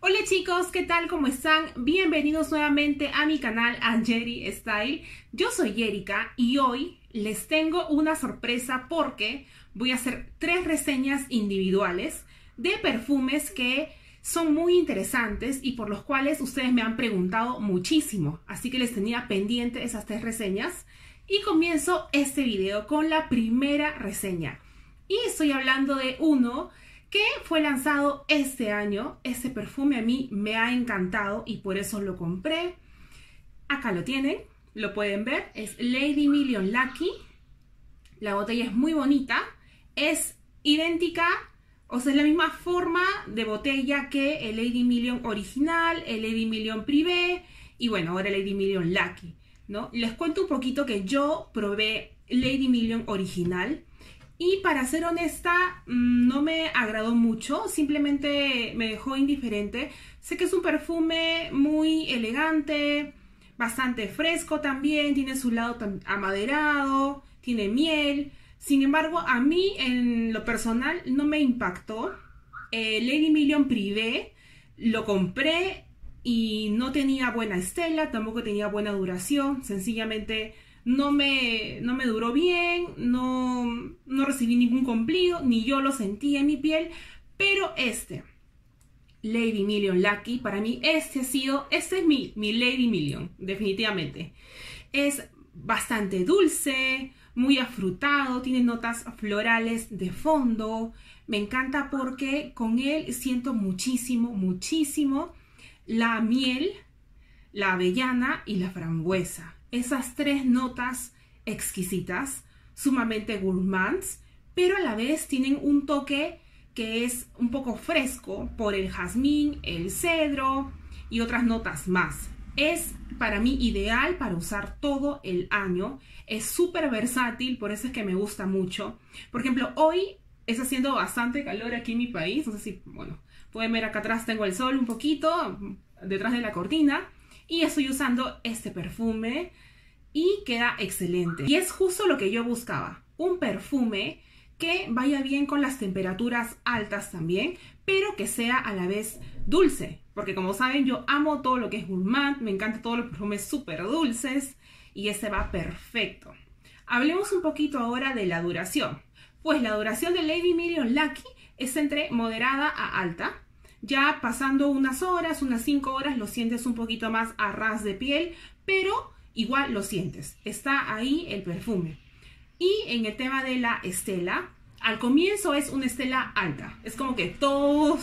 Hola chicos, ¿qué tal? ¿Cómo están? Bienvenidos nuevamente a mi canal a Jeri Style. Yo soy Jerica y hoy les tengo una sorpresa porque voy a hacer tres reseñas individuales de perfumes que son muy interesantes y por los cuales ustedes me han preguntado muchísimo. Así que les tenía pendiente esas tres reseñas. Y comienzo este video con la primera reseña. Y estoy hablando de uno que fue lanzado este año. Este perfume a mí me ha encantado y por eso lo compré. Acá lo tienen, lo pueden ver. Es Lady Million Lucky. La botella es muy bonita. Es idéntica, o sea, es la misma forma de botella que el Lady Million original, el Lady Million Privé y bueno, ahora Lady Million Lucky, ¿no? Les cuento un poquito que yo probé Lady Million original. Y para ser honesta, no me agradó mucho, simplemente me dejó indiferente. Sé que es un perfume muy elegante, bastante fresco también, tiene su lado amaderado, tiene miel. Sin embargo, a mí en lo personal no me impactó. Lady Million Privé lo compré y no tenía buena estela, tampoco tenía buena duración, sencillamente no me duró bien, no recibí ningún cumplido, ni yo lo sentí en mi piel. Pero Lady Million Lucky, para mí este es mi Lady Million, definitivamente. Es bastante dulce, muy afrutado, tiene notas florales de fondo. Me encanta porque con él siento muchísimo, muchísimo la miel, la avellana y la frambuesa. Esas tres notas exquisitas, sumamente gourmands, pero a la vez tienen un toque que es un poco fresco por el jazmín, el cedro y otras notas más. Es para mí ideal para usar todo el año. Es súper versátil, por eso es que me gusta mucho. Por ejemplo, hoy está haciendo bastante calor aquí en mi país. No sé si, bueno, pueden ver acá atrás tengo el sol un poquito, detrás de la cortina. Y estoy usando este perfume y queda excelente. Y es justo lo que yo buscaba. Un perfume que vaya bien con las temperaturas altas también, pero que sea a la vez dulce. Porque como saben, yo amo todo lo que es gourmand. Me encantan todos los perfumes súper dulces. Y este va perfecto. Hablemos un poquito ahora de la duración. Pues la duración de Lady Million Lucky es entre moderada a alta. Ya pasando unas horas, unas 5 horas, lo sientes un poquito más a ras de piel, pero igual lo sientes. Está ahí el perfume. Y en el tema de la estela, al comienzo es una estela alta. Es como que todo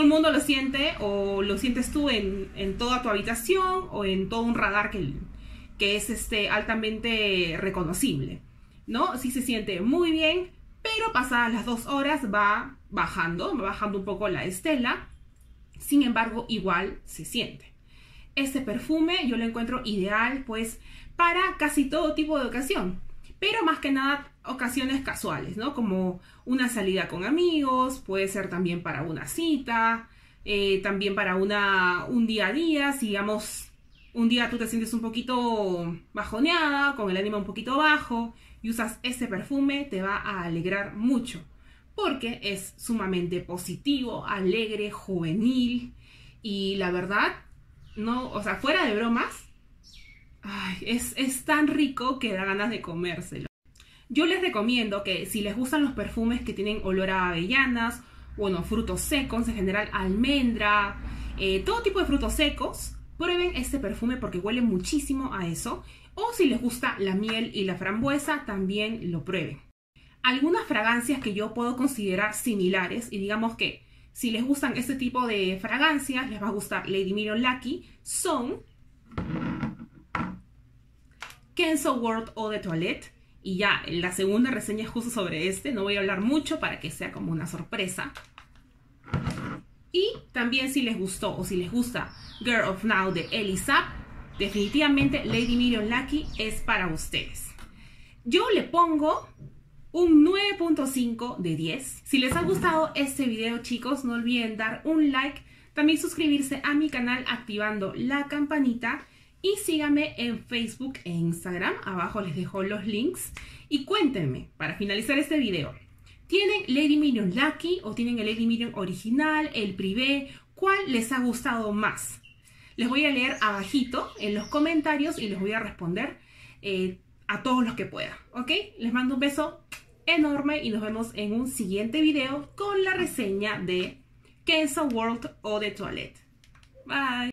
el mundo lo siente, o lo sientes tú en toda tu habitación o en todo un radar que es altamente reconocible, ¿no? Sí se siente muy bien, pero pasadas las 2 horas va bajando un poco la estela. Sin embargo, igual se siente. Este perfume yo lo encuentro ideal pues para casi todo tipo de ocasión, pero más que nada ocasiones casuales, ¿no? Como una salida con amigos, puede ser también para una cita, también para un día a día. Si digamos un día tú te sientes un poquito bajoneada, con el ánimo un poquito bajo, y usas este perfume, te va a alegrar mucho. Porque es sumamente positivo, alegre, juvenil. Y la verdad, no, o sea, fuera de bromas, ay, es tan rico que da ganas de comérselo. Yo les recomiendo que si les gustan los perfumes que tienen olor a avellanas, bueno, frutos secos, en general almendra, todo tipo de frutos secos, prueben este perfume porque huele muchísimo a eso. O si les gusta la miel y la frambuesa, también lo prueben. Algunas fragancias que yo puedo considerar similares, y digamos que si les gustan este tipo de fragancias, les va a gustar Lady Million Lucky, son Kenzo World Eau de Toilette. Y ya la segunda reseña es justo sobre este, no voy a hablar mucho para que sea como una sorpresa. Y también si les gustó o si les gusta Girl of Now de Elisa, definitivamente Lady Million Lucky es para ustedes. Yo le pongo un 9.5 de 10. Si les ha gustado este video, chicos, no olviden dar un like. También suscribirse a mi canal activando la campanita. Y síganme en Facebook e Instagram. Abajo les dejo los links. Y cuéntenme, para finalizar este video, ¿tienen Lady Million Lucky o tienen el Lady Million original, el Privé? ¿cuál les ha gustado más? Les voy a leer abajito en los comentarios y les voy a responder a todos los que pueda, ¿ok? Les mando un beso enorme y nos vemos en un siguiente video con la reseña de Kenzo World Eau de Toilette. Bye.